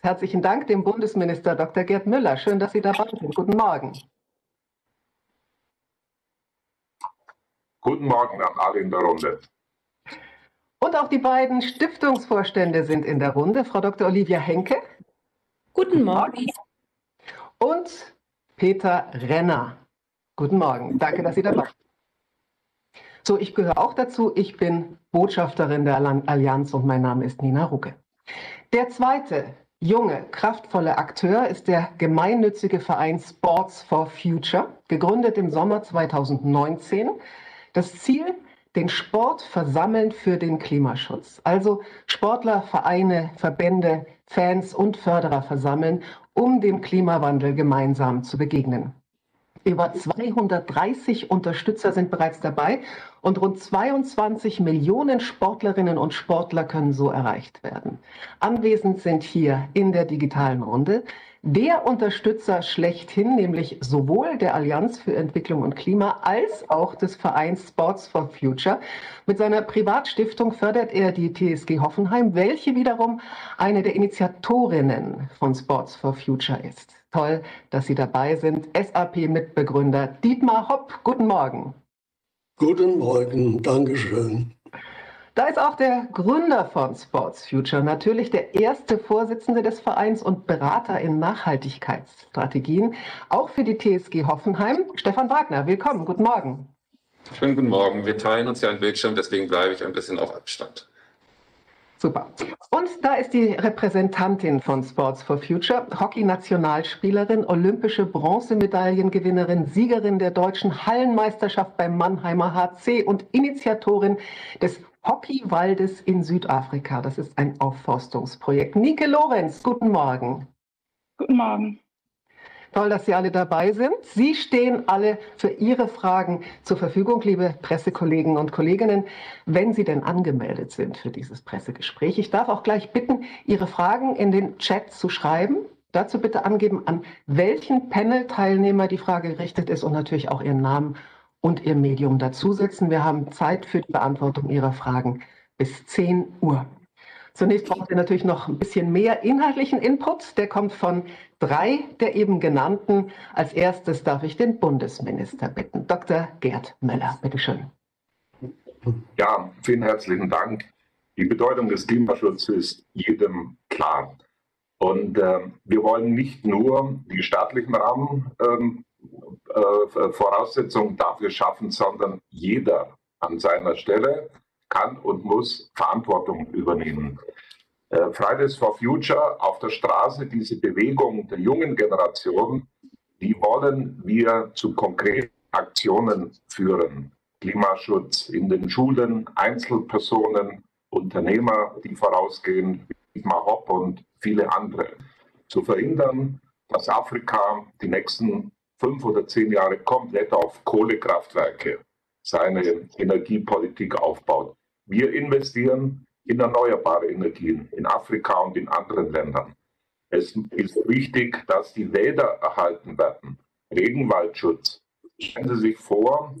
Herzlichen Dank dem Bundesminister Dr. Gerd Müller. Schön, dass Sie dabei sind. Guten Morgen. Guten Morgen an alle in der Runde. Und auch die beiden Stiftungsvorstände sind in der Runde. Frau Dr. Olivia Henke. Guten Morgen. Und Peter Renner. Guten Morgen. Danke, dass Sie dabei sind. So, ich gehöre auch dazu. Ich bin Botschafterin der Allianz und mein Name ist Nina Ruge. Der zweite junge, kraftvolle Akteur ist der gemeinnützige Verein Sports for Future, gegründet im Sommer 2019. Das Ziel, den Sport versammeln für den Klimaschutz. Also Sportler, Vereine, Verbände, Fans und Förderer versammeln, um dem Klimawandel gemeinsam zu begegnen. Über 230 Unterstützer sind bereits dabei und rund 22 Millionen Sportlerinnen und Sportler können so erreicht werden. Anwesend sind hier in der digitalen Runde der Unterstützer schlechthin, nämlich sowohl der Allianz für Entwicklung und Klima als auch des Vereins Sports for Future. Mit seiner Privatstiftung fördert er die TSG Hoffenheim, welche wiederum eine der Initiatorinnen von Sports for Future ist. Toll, dass Sie dabei sind. SAP-Mitbegründer Dietmar Hopp, guten Morgen. Guten Morgen, Dankeschön. Da ist auch der Gründer von Sports Future, natürlich der erste Vorsitzende des Vereins und Berater in Nachhaltigkeitsstrategien, auch für die TSG Hoffenheim, Stefan Wagner. Willkommen, guten Morgen. Schönen guten Morgen. Wir teilen uns ja einen Bildschirm, deswegen bleibe ich ein bisschen auf Abstand. Super. Und da ist die Repräsentantin von Sports for Future, Hockey-Nationalspielerin, olympische Bronzemedaillengewinnerin, Siegerin der deutschen Hallenmeisterschaft beim Mannheimer HC und Initiatorin des Hockeywaldes in Südafrika. Das ist ein Aufforstungsprojekt. Nike Lorenz, guten Morgen. Guten Morgen. Toll, dass Sie alle dabei sind. Sie stehen alle für Ihre Fragen zur Verfügung, liebe Pressekollegen und Kolleginnen, wenn Sie denn angemeldet sind für dieses Pressegespräch. Ich darf auch gleich bitten, Ihre Fragen in den Chat zu schreiben. Dazu bitte angeben, an welchen Panel-Teilnehmer die Frage gerichtet ist und natürlich auch Ihren Namen und Ihr Medium dazusetzen. Wir haben Zeit für die Beantwortung Ihrer Fragen bis 10 Uhr. Zunächst brauchen wir natürlich noch ein bisschen mehr inhaltlichen Input. Der kommt von drei der eben genannten. Als erstes darf ich den Bundesminister bitten, Dr. Gerd Müller. Bitte schön. Ja, vielen herzlichen Dank. Die Bedeutung des Klimaschutzes ist jedem klar. Und wir wollen nicht nur die staatlichen Rahmenvoraussetzungen dafür schaffen, sondern jeder an seiner Stelle kann und muss Verantwortung übernehmen. Fridays for Future auf der Straße, diese Bewegung der jungen Generation, die wollen wir zu konkreten Aktionen führen. Klimaschutz in den Schulen, Einzelpersonen, Unternehmer, die vorausgehen, Dietmar Hopp und viele andere. Zu verhindern, dass Afrika die nächsten 5 oder 10 Jahre komplett auf Kohlekraftwerke seine Energiepolitik aufbaut. Wir investieren in erneuerbare Energien in Afrika und in anderen Ländern. Es ist wichtig, dass die Wälder erhalten werden. Regenwaldschutz. Stellen Sie sich vor,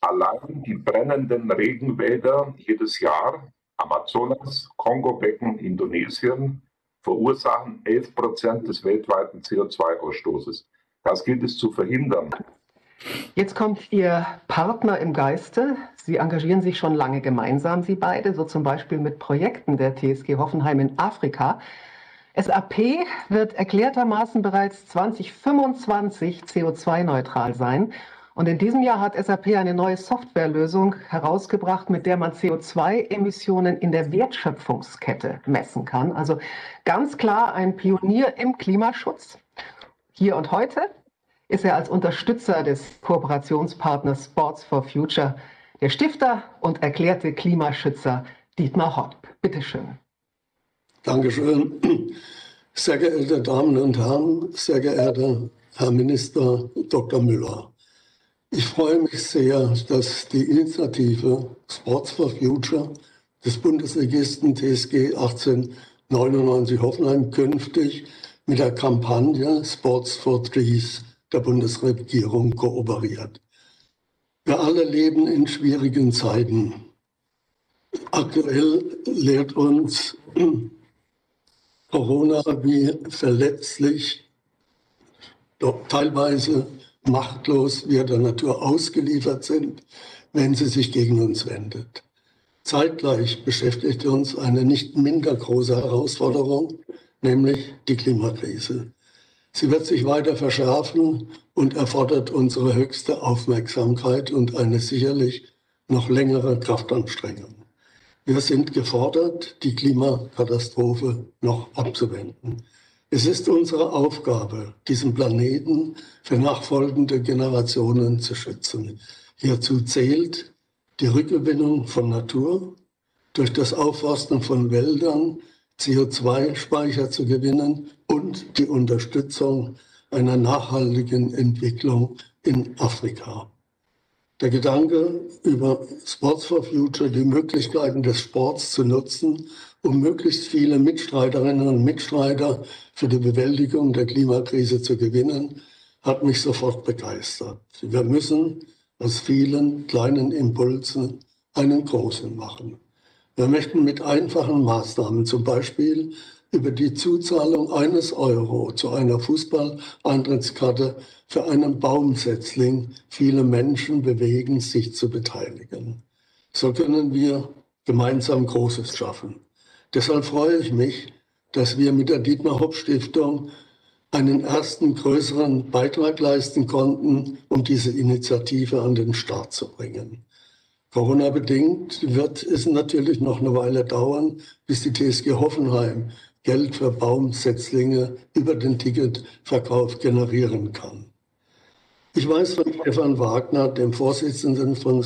allein die brennenden Regenwälder jedes Jahr, Amazonas, Kongo-Becken, Indonesien, verursachen 11% des weltweiten CO2-Ausstoßes. Das gilt es zu verhindern. Jetzt kommt Ihr Partner im Geiste. Sie engagieren sich schon lange gemeinsam, Sie beide, so zum Beispiel mit Projekten der TSG Hoffenheim in Afrika. SAP wird erklärtermaßen bereits 2025 CO2-neutral sein. Und in diesem Jahr hat SAP eine neue Softwarelösung herausgebracht, mit der man CO2-Emissionen in der Wertschöpfungskette messen kann. Also ganz klar ein Pionier im Klimaschutz. Hier und heute ist er als Unterstützer des Kooperationspartners Sports for Future der Stifter und erklärte Klimaschützer Dietmar Hopp. Bitte schön. Dankeschön. Sehr geehrte Damen und Herren, sehr geehrter Herr Minister Dr. Müller. Ich freue mich sehr, dass die Initiative Sports for Future des Bundesligisten TSG 1899 Hoffenheim künftig mit der Kampagne Sports for Trees der Bundesregierung kooperiert. Wir alle leben in schwierigen Zeiten. Aktuell lehrt uns Corona, wie verletzlich, doch teilweise machtlos wir der Natur ausgeliefert sind, wenn sie sich gegen uns wendet. Zeitgleich beschäftigte uns eine nicht minder große Herausforderung, nämlich die Klimakrise. Sie wird sich weiter verschärfen und erfordert unsere höchste Aufmerksamkeit und eine sicherlich noch längere Kraftanstrengung. Wir sind gefordert, die Klimakatastrophe noch abzuwenden. Es ist unsere Aufgabe, diesen Planeten für nachfolgende Generationen zu schützen. Hierzu zählt die Rückgewinnung von Natur, durch das Aufforsten von Wäldern CO2-Speicher zu gewinnen und die Unterstützung einer nachhaltigen Entwicklung in Afrika. Der Gedanke, über Sports for Future die Möglichkeiten des Sports zu nutzen, um möglichst viele Mitstreiterinnen und Mitstreiter für die Bewältigung der Klimakrise zu gewinnen, hat mich sofort begeistert. Wir müssen aus vielen kleinen Impulsen einen großen machen. Wir möchten mit einfachen Maßnahmen, zum Beispiel über die Zuzahlung €1 zu einer Fußball-Eintrittskarte für einen Baumsetzling viele Menschen bewegen, sich zu beteiligen. So können wir gemeinsam Großes schaffen. Deshalb freue ich mich, dass wir mit der Dietmar Hopp Stiftung einen ersten größeren Beitrag leisten konnten, um diese Initiative an den Start zu bringen. Corona-bedingt wird es natürlich noch eine Weile dauern, bis die TSG Hoffenheim Geld für Baumsetzlinge über den Ticketverkauf generieren kann. Ich weiß von Stefan Wagner, dem Vorsitzenden von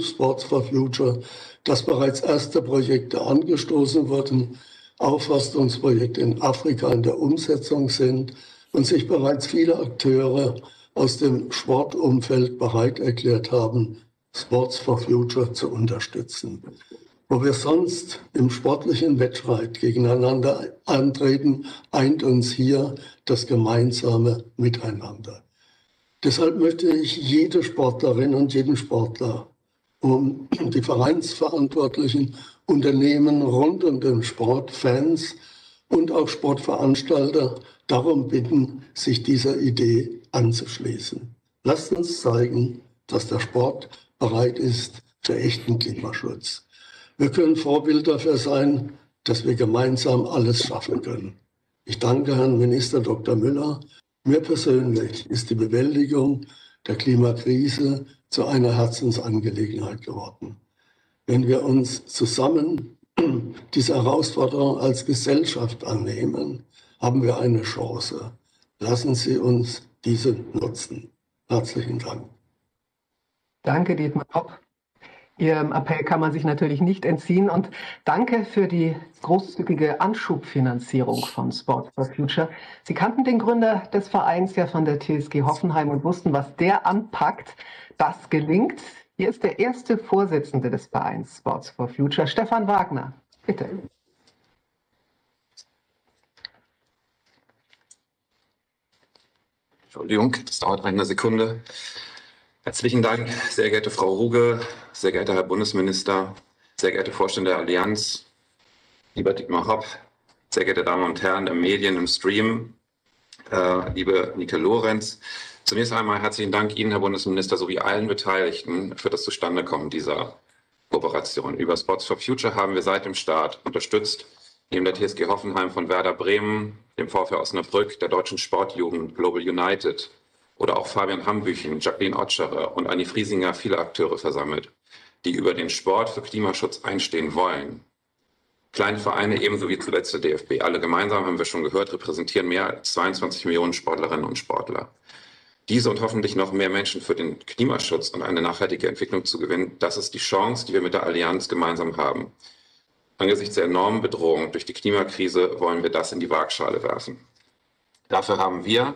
Sports for Future, dass bereits erste Projekte angestoßen wurden, Aufforstungsprojekte in Afrika in der Umsetzung sind und sich bereits viele Akteure aus dem Sportumfeld bereit erklärt haben, Sports for Future zu unterstützen. Wo wir sonst im sportlichen Wettstreit gegeneinander antreten, eint uns hier das gemeinsame Miteinander. Deshalb möchte ich jede Sportlerin und jeden Sportler, um die Vereinsverantwortlichen, Unternehmen rund um den Sport, Fans und auch Sportveranstalter darum bitten, sich dieser Idee anzuschließen. Lasst uns zeigen, dass der Sport bereit ist für echten Klimaschutz. Wir können Vorbilder dafür sein, dass wir gemeinsam alles schaffen können. Ich danke Herrn Minister Dr. Müller. Mir persönlich ist die Bewältigung der Klimakrise zu einer Herzensangelegenheit geworden. Wenn wir uns zusammen diese Herausforderung als Gesellschaft annehmen, haben wir eine Chance. Lassen Sie uns diese nutzen. Herzlichen Dank. Danke, Dietmar Hopp. Ihrem Appell kann man sich natürlich nicht entziehen und danke für die großzügige Anschubfinanzierung von Sports for Future. Sie kannten den Gründer des Vereins ja von der TSG Hoffenheim und wussten, was der anpackt, das gelingt. Hier ist der erste Vorsitzende des Vereins Sports for Future, Stefan Wagner. Bitte. Entschuldigung, das dauert eine Sekunde. Herzlichen Dank, sehr geehrte Frau Ruge, sehr geehrter Herr Bundesminister, sehr geehrte Vorstände der Allianz, lieber Dietmar Hopp, sehr geehrte Damen und Herren im Medien, im Stream, liebe Nike Lorenz. Zunächst einmal herzlichen Dank Ihnen, Herr Bundesminister, sowie allen Beteiligten für das Zustandekommen dieser Kooperation. Über Sports for Future haben wir seit dem Start unterstützt, neben der TSG Hoffenheim von Werder Bremen, dem VfL Osnabrück, der deutschen Sportjugend Global United, oder auch Fabian Hambüchen, Jacqueline Otscherer und Anni Friesinger viele Akteure versammelt, die über den Sport für Klimaschutz einstehen wollen. Kleine Vereine ebenso wie zuletzt der DFB. Alle gemeinsam, haben wir schon gehört, repräsentieren mehr als 22 Millionen Sportlerinnen und Sportler. Diese und hoffentlich noch mehr Menschen für den Klimaschutz und eine nachhaltige Entwicklung zu gewinnen, das ist die Chance, die wir mit der Allianz gemeinsam haben. Angesichts der enormen Bedrohung durch die Klimakrise wollen wir das in die Waagschale werfen. Dafür haben wir,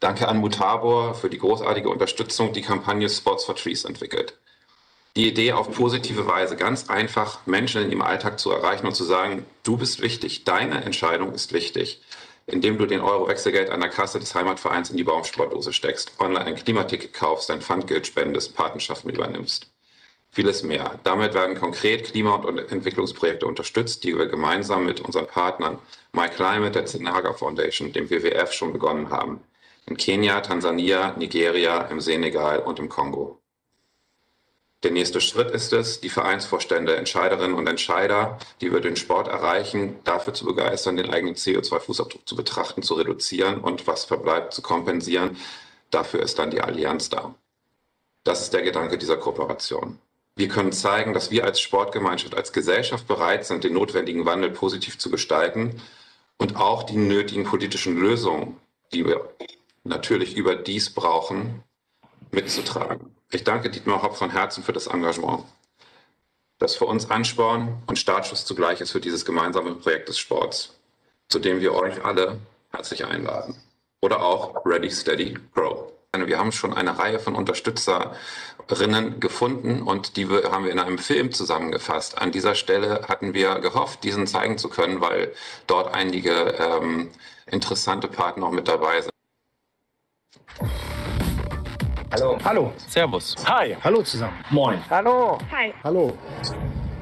danke an Mutabor für die großartige Unterstützung, die Kampagne Sports for Trees entwickelt. Die Idee, auf positive Weise ganz einfach Menschen in ihrem Alltag zu erreichen und zu sagen, du bist wichtig, deine Entscheidung ist wichtig, indem du den €-Wechselgeld an der Kasse des Heimatvereins in die Baumsportdose steckst, online ein Klimaticket kaufst, dein Pfandgeld spendest, Patenschaften übernimmst. vieles mehr. Damit werden konkret Klima- und Entwicklungsprojekte unterstützt, die wir gemeinsam mit unseren Partnern MyClimate, der Zenaga Foundation, dem WWF schon begonnen haben. In Kenia, Tansania, Nigeria, im Senegal und im Kongo. Der nächste Schritt ist es, die Vereinsvorstände, Entscheiderinnen und Entscheider, die wir den Sport erreichen, dafür zu begeistern, den eigenen CO2-Fußabdruck zu betrachten, zu reduzieren und was verbleibt, zu kompensieren. Dafür ist dann die Allianz da. Das ist der Gedanke dieser Kooperation. Wir können zeigen, dass wir als Sportgemeinschaft, als Gesellschaft bereit sind, den notwendigen Wandel positiv zu gestalten und auch die nötigen politischen Lösungen, die wir natürlich überdies brauchen, mitzutragen. Ich danke Dietmar Hopp von Herzen für das Engagement, das für uns Ansporn und Startschuss zugleich ist für dieses gemeinsame Projekt des Sports, zu dem wir euch alle herzlich einladen. Oder auch Ready, Steady, Grow. Wir haben schon eine Reihe von Unterstützerinnen gefunden und die haben wir in einem Film zusammengefasst. An dieser Stelle hatten wir gehofft, diesen zeigen zu können, weil dort einige interessante Partner auch mit dabei sind. Hallo. Hallo. Servus. Hi. Hallo zusammen. Moin. Hallo. Hi. Hallo.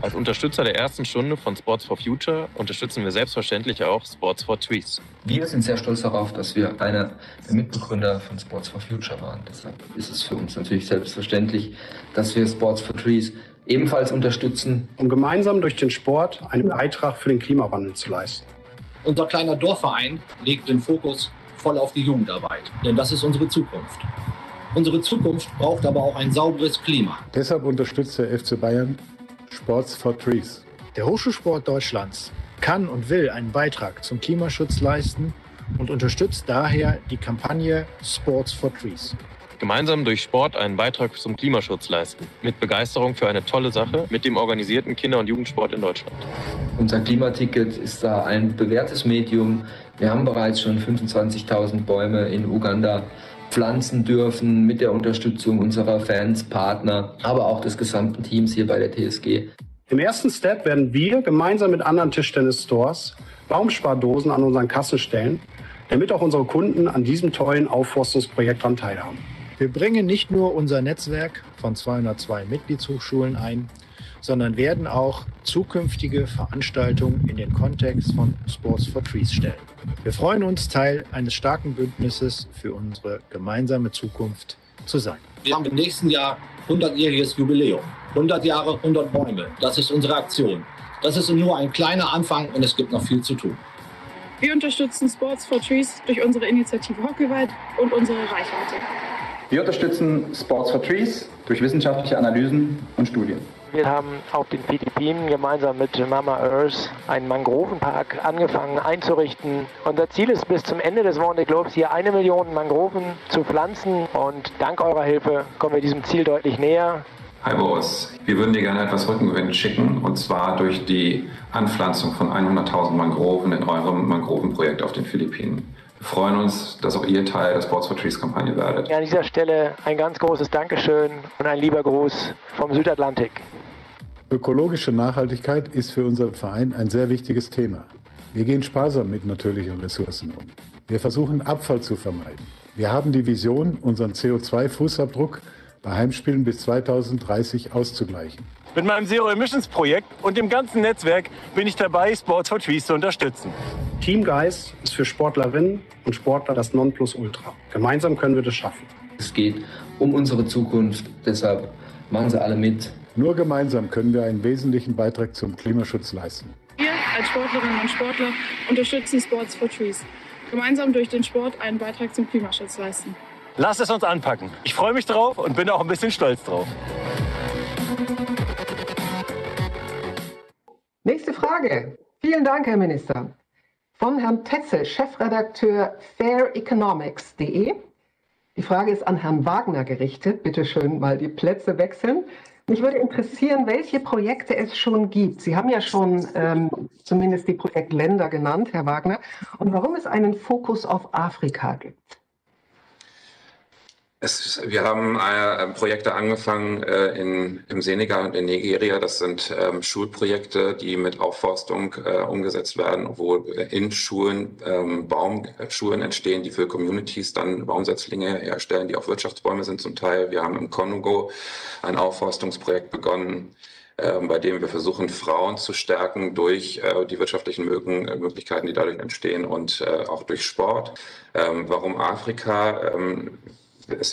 Als Unterstützer der ersten Stunde von Sports for Future unterstützen wir selbstverständlich auch Sports for Trees. Wir sind sehr stolz darauf, dass wir einer der Mitbegründer von Sports for Future waren. Deshalb ist es für uns natürlich selbstverständlich, dass wir Sports for Trees ebenfalls unterstützen, um gemeinsam durch den Sport einen Beitrag für den Klimawandel zu leisten. Unser kleiner Dorfverein legt den Fokus voll auf die Jugendarbeit, denn das ist unsere Zukunft. Unsere Zukunft braucht aber auch ein sauberes Klima. Deshalb unterstützt der FC Bayern Sports for Trees. Der Hochschulsport Deutschlands kann und will einen Beitrag zum Klimaschutz leisten und unterstützt daher die Kampagne Sports for Trees. Gemeinsam durch Sport einen Beitrag zum Klimaschutz leisten. Mit Begeisterung für eine tolle Sache mit dem organisierten Kinder- und Jugendsport in Deutschland. Unser Klimaticket ist da ein bewährtes Medium. Wir haben bereits schon 25.000 Bäume in Uganda pflanzen dürfen mit der Unterstützung unserer Fans, Partner, aber auch des gesamten Teams hier bei der TSG. Im ersten Step werden wir gemeinsam mit anderen Tischtennis-Stores Baumspardosen an unseren Kassen stellen, damit auch unsere Kunden an diesem tollen Aufforstungsprojekt daran teilhaben. Wir bringen nicht nur unser Netzwerk von 202 Mitgliedshochschulen ein, sondern werden auch zukünftige Veranstaltungen in den Kontext von Sports for Trees stellen. Wir freuen uns, Teil eines starken Bündnisses für unsere gemeinsame Zukunft zu sein. Wir haben im nächsten Jahr 100-jähriges Jubiläum. 100 Jahre, 100 Bäume. Das ist unsere Aktion. Das ist nur ein kleiner Anfang und es gibt noch viel zu tun. Wir unterstützen Sports for Trees durch unsere Initiative Hockeyweit und unsere Reichweite. Wir unterstützen Sports for Trees durch wissenschaftliche Analysen und Studien. Wir haben auf den Philippinen gemeinsam mit Mama Earth einen Mangrovenpark angefangen einzurichten. Unser Ziel ist, bis zum Ende des World Globes hier 1 Million Mangroven zu pflanzen. Und dank eurer Hilfe kommen wir diesem Ziel deutlich näher. Hi Boris, wir würden dir gerne etwas Rückenwind schicken. Und zwar durch die Anpflanzung von 100.000 Mangroven in eurem Mangrovenprojekt auf den Philippinen. Wir freuen uns, dass auch ihr Teil der Sports for Trees Kampagne werdet. An dieser Stelle ein ganz großes Dankeschön und ein lieber Gruß vom Südatlantik. Ökologische Nachhaltigkeit ist für unseren Verein ein sehr wichtiges Thema. Wir gehen sparsam mit natürlichen Ressourcen um. Wir versuchen, Abfall zu vermeiden. Wir haben die Vision, unseren CO2-Fußabdruck bei Heimspielen bis 2030 auszugleichen. Mit meinem Zero-Emissions-Projekt und dem ganzen Netzwerk bin ich dabei, Sports for Trees zu unterstützen. Teamgeist ist für Sportlerinnen und Sportler das Nonplusultra. Gemeinsam können wir das schaffen. Es geht um unsere Zukunft, deshalb machen Sie alle mit. Nur gemeinsam können wir einen wesentlichen Beitrag zum Klimaschutz leisten. Wir als Sportlerinnen und Sportler unterstützen Sports for Trees. Gemeinsam durch den Sport einen Beitrag zum Klimaschutz leisten. Lasst es uns anpacken. Ich freue mich drauf und bin auch ein bisschen stolz drauf. Nächste Frage. Vielen Dank, Herr Minister. Von Herrn Tetzel, Chefredakteur FairEconomics.de. Die Frage ist an Herrn Wagner gerichtet. Bitte schön mal die Plätze wechseln. Mich würde interessieren, welche Projekte es schon gibt. Sie haben ja schon zumindest die Projektländer genannt, Herr Wagner. Und warum es einen Fokus auf Afrika gibt? Wir haben Projekte angefangen im Senegal und in Nigeria. Das sind Schulprojekte, die mit Aufforstung umgesetzt werden, wo in Schulen Baumschulen entstehen, die für Communities dann Baumsetzlinge herstellen, die auch Wirtschaftsbäume sind zum Teil. Wir haben im Kongo ein Aufforstungsprojekt begonnen, bei dem wir versuchen, Frauen zu stärken durch die wirtschaftlichen Möglichkeiten, die dadurch entstehen, und auch durch Sport. Warum Afrika?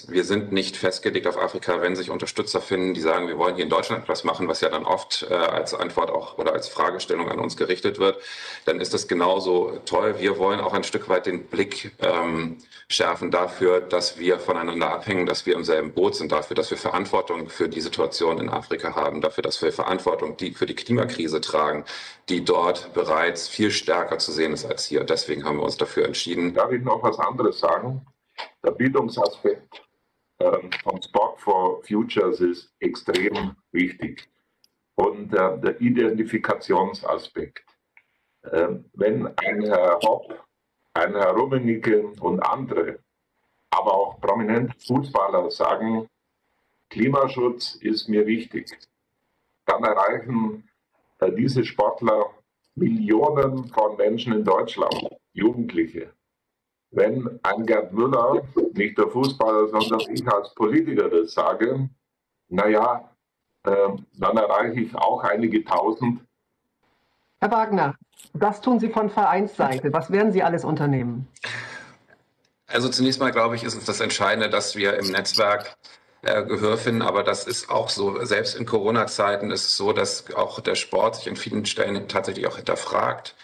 Wir sind nicht festgelegt auf Afrika. Wenn sich Unterstützer finden, die sagen, wir wollen hier in Deutschland etwas machen, was ja dann oft als Antwort auch oder als Fragestellung an uns gerichtet wird, dann ist das genauso toll. Wir wollen auch ein Stück weit den Blick schärfen dafür, dass wir voneinander abhängen, dass wir im selben Boot sind, dafür, dass wir Verantwortung für die Situation in Afrika haben, dafür, dass wir Verantwortung für die Klimakrise tragen, die dort bereits viel stärker zu sehen ist als hier. Deswegen haben wir uns dafür entschieden. Darf ich noch was anderes sagen? Der Bildungsaspekt vom Sport for Futures ist extrem wichtig. Und der Identifikationsaspekt. Wenn ein Herr Hopp, ein Herr Rummenigge und andere, aber auch prominente Fußballer sagen, Klimaschutz ist mir wichtig, dann erreichen diese Sportler Millionen von Menschen in Deutschland, Jugendliche. Wenn ein Gerd Müller, nicht der Fußballer, sondern ich als Politiker das sage, naja, dann erreiche ich auch einige Tausend. Herr Wagner, das tun Sie von Vereinsseite. Was werden Sie alles unternehmen? Also zunächst mal, glaube ich, ist es das Entscheidende, dass wir im Netzwerk Gehör finden, aber das ist auch so. Selbst in Corona-Zeiten ist es so, dass auch der Sport sich an vielen Stellen tatsächlich auch hinterfragt.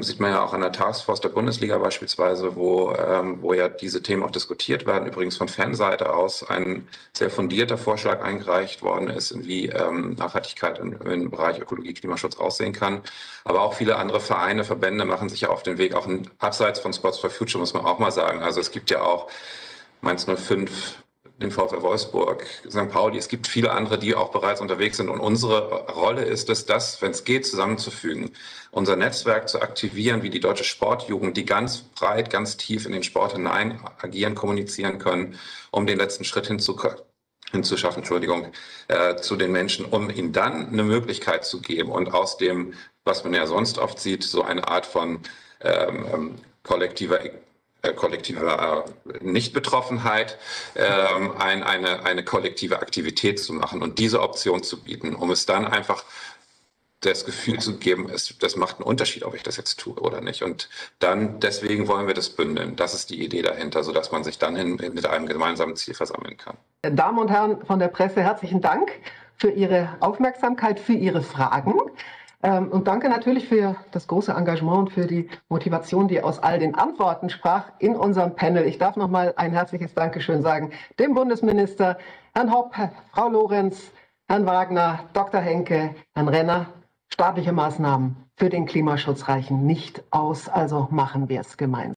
Sieht man ja auch an der Taskforce der Bundesliga beispielsweise, wo ja diese Themen auch diskutiert werden. Übrigens von Fanseite aus ein sehr fundierter Vorschlag eingereicht worden ist, wie Nachhaltigkeit im Bereich Ökologie, Klimaschutz aussehen kann. Aber auch viele andere Vereine, Verbände machen sich ja auf den Weg, auch abseits von Sports for Future, muss man auch mal sagen. Also es gibt ja auch Mainz 05, den VfL Wolfsburg, St. Pauli. Es gibt viele andere, die auch bereits unterwegs sind. Und unsere Rolle ist es, das, wenn es geht, zusammenzufügen, unser Netzwerk zu aktivieren, wie die deutsche Sportjugend, die ganz breit, ganz tief in den Sport hinein agieren, kommunizieren können, um den letzten Schritt hinzuschaffen, zu den Menschen, um ihnen dann eine Möglichkeit zu geben und aus dem, was man ja sonst oft sieht, so eine Art von kollektiver Nichtbetroffenheit, eine kollektive Aktivität zu machen und diese Option zu bieten, um es dann einfach das Gefühl zu geben, das macht einen Unterschied, ob ich das jetzt tue oder nicht. Und dann, deswegen wollen wir das bündeln. Das ist die Idee dahinter, sodass man sich dann mit einem gemeinsamen Ziel versammeln kann. Damen und Herren von der Presse, herzlichen Dank für Ihre Aufmerksamkeit, für Ihre Fragen. Und danke natürlich für das große Engagement und für die Motivation, die aus all den Antworten sprach in unserem Panel. Ich darf nochmal ein herzliches Dankeschön sagen dem Bundesminister, Herrn Hopp, Frau Lorenz, Herrn Wagner, Dr. Henke, Herrn Renner. Staatliche Maßnahmen für den Klimaschutz reichen nicht aus, also machen wir es gemeinsam.